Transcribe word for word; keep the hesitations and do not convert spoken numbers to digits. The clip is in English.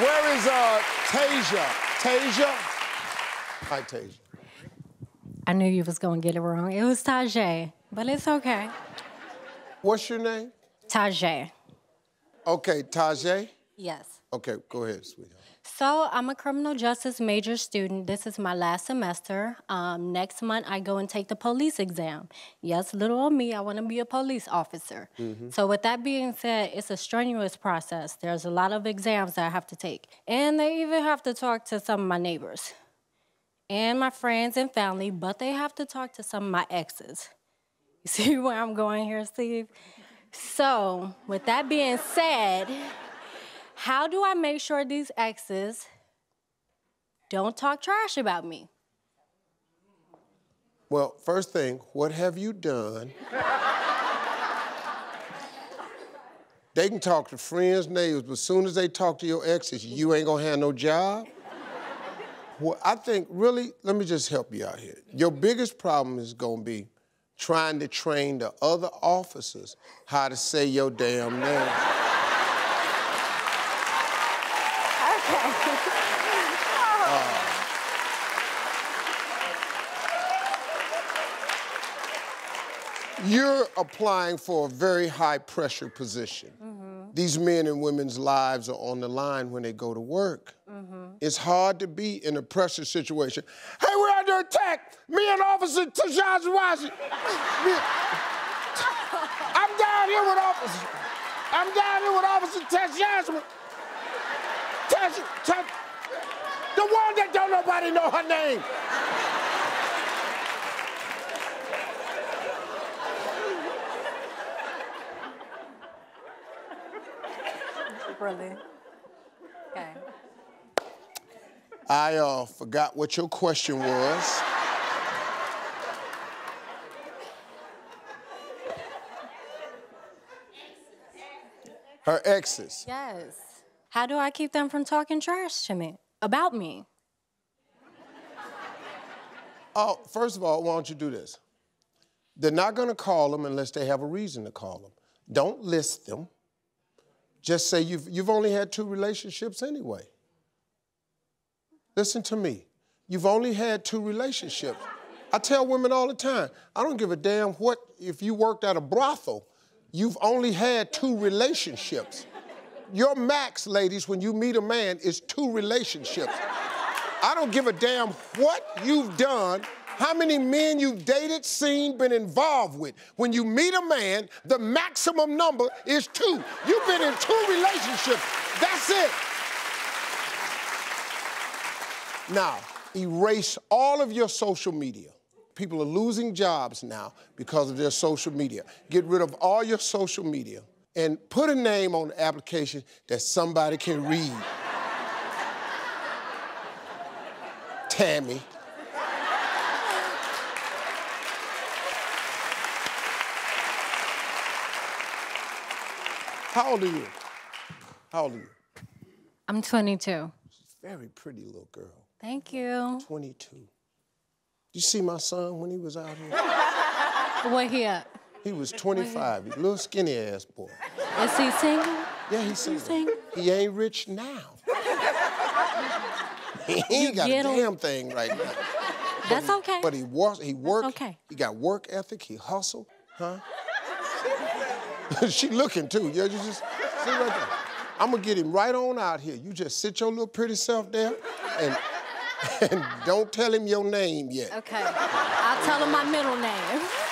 Where is uh, Tasia? Tasia? Hi, Tasia. I knew you was going to get it wrong. It was Tajay, but it's okay. What's your name? Tajay. Okay, Tajay? Yes. Okay, go ahead, sweetheart. So I'm a criminal justice major student. This is my last semester. Um, next month, I go and take the police exam. Yes, little old me, I want to be a police officer. Mm-hmm. So with that being said, it's a strenuous process. There's a lot of exams that I have to take. And they even have to talk to some of my neighbors and my friends and family, but they have to talk to some of my exes. You see where I'm going here, Steve? So with that being said, how do I make sure these exes don't talk trash about me? Well, first thing, what have you done? They can talk to friends, neighbors, but as soon as they talk to your exes, you ain't gonna have no job. Well, I think, really, let me just help you out here. Your biggest problem is gonna be trying to train the other officers how to say your damn name. uh, you're applying for a very high-pressure position. Mm-hmm. These men and women's lives are on the line when they go to work. Mm-hmm. It's hard to be in a pressure situation. Hey, we're under attack! Me and Officer Tashawn Washington! I'm down here with Officer... I'm down here with Officer Tashawn. Tasha, Tasha, the one that don't nobody know her name. Really? Okay. I uh, forgot what your question was. Her exes. Yes. How do I keep them from talking trash to me, about me? Oh, first of all, why don't you do this? They're not gonna call them unless they have a reason to call them. Don't list them. Just say you've, you've only had two relationships anyway. Listen to me. You've only had two relationships. I tell women all the time, I don't give a damn what, if you worked at a brothel, you've only had two relationships. Your max, ladies, when you meet a man, is two relationships. I don't give a damn what you've done, how many men you've dated, seen, been involved with. When you meet a man, the maximum number is two. You've been in two relationships. That's it. Now, erase all of your social media. People are losing jobs now because of their social media. Get rid of all your social media. And put a name on the application that somebody can read. Tammy. How old are you? How old are you? I'm twenty-two. She's a very pretty little girl. Thank you. twenty-two. You see my son when he was out here? What he at? He was twenty-five, a little skinny ass boy. Is he single? Yeah, he's single. Sing? He ain't rich now. He ain't got a damn him. thing right now. That's but he, okay. But he was, he worked. Okay. He got work ethic. He hustled, huh? She looking too. Yeah, you just see right there. I'm gonna get him right on out here. You just sit your little pretty self there, and and don't tell him your name yet. Okay. I'll tell him my middle name.